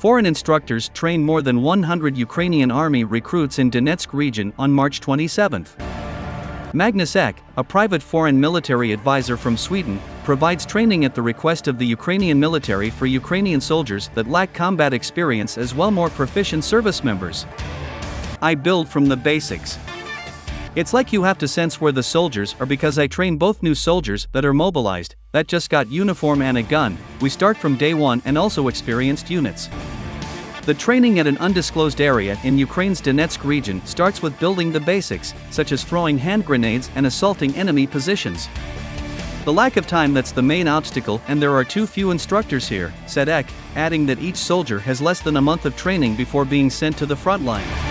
Foreign instructors train more than 100 Ukrainian army recruits in Donetsk region on March 27. Magnus Ek, a private foreign military advisor from Sweden, provides training at the request of the Ukrainian military for Ukrainian soldiers that lack combat experience as well more proficient service members. I build from the basics. It's like you have to sense where the soldiers are because I train both new soldiers that are mobilized, that just got uniform and a gun, we start from day one and also experienced units. The training at an undisclosed area in Ukraine's Donetsk region starts with building the basics, such as throwing hand grenades and assaulting enemy positions. The lack of time that's the main obstacle and there are too few instructors here, said Ek, adding that each soldier has less than a month of training before being sent to the front line.